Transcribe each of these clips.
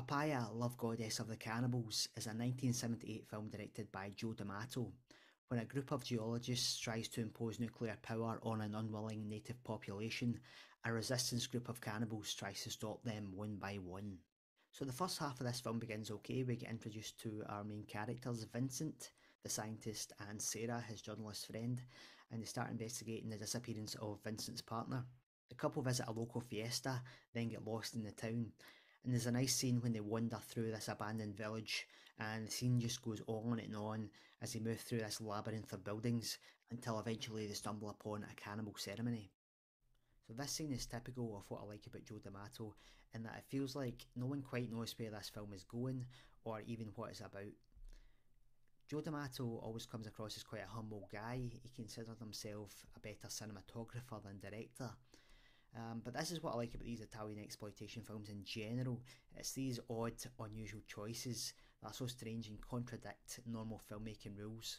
Papaya, Love Goddess of the Cannibals is a 1978 film directed by Joe D'Amato, where a group of geologists tries to impose nuclear power on an unwilling native population. A resistance group of cannibals tries to stop them one by one. So the first half of this film begins okay. We get introduced to our main characters, Vincent, the scientist, and Sarah, his journalist friend, and they start investigating the disappearance of Vincent's partner. The couple visit a local fiesta, then get lost in the town. And there's a nice scene when they wander through this abandoned village, and the scene just goes on and on as they move through this labyrinth of buildings until eventually they stumble upon a cannibal ceremony. So this scene is typical of what I like about Joe D'Amato, in that it feels like no one quite knows where this film is going or even what it's about. Joe D'Amato always comes across as quite a humble guy. He considered himself a better cinematographer than director. But this is what I like about these Italian exploitation films in general. It's these odd, unusual choices that are so strange and contradict normal filmmaking rules.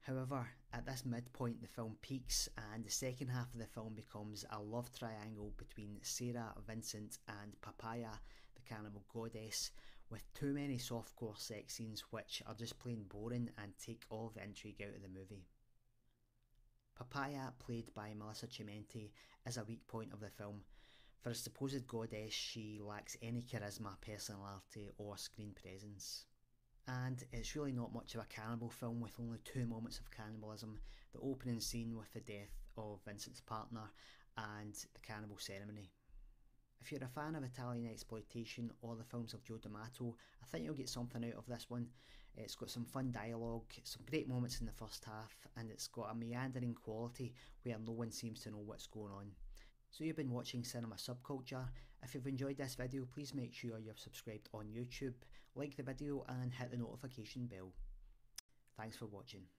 However, at this midpoint the film peaks, and the second half of the film becomes a love triangle between Sarah, Vincent and Papaya, the cannibal goddess, with too many softcore sex scenes which are just plain boring and take all the intrigue out of the movie. Papaya, played by Melissa Chimenti, is a weak point of the film. For a supposed goddess, she lacks any charisma, personality or screen presence. And it's really not much of a cannibal film, with only 2 moments of cannibalism: the opening scene with the death of Vincent's partner and the cannibal ceremony. If you're a fan of Italian exploitation or the films of Joe D'Amato, I think you'll get something out of this one. It's got some fun dialogue, some great moments in the first half, and it's got a meandering quality where no one seems to know what's going on. So you've been watching Cinema Subculture. If you've enjoyed this video, please make sure you're subscribed on YouTube, like the video and hit the notification bell. Thanks for watching.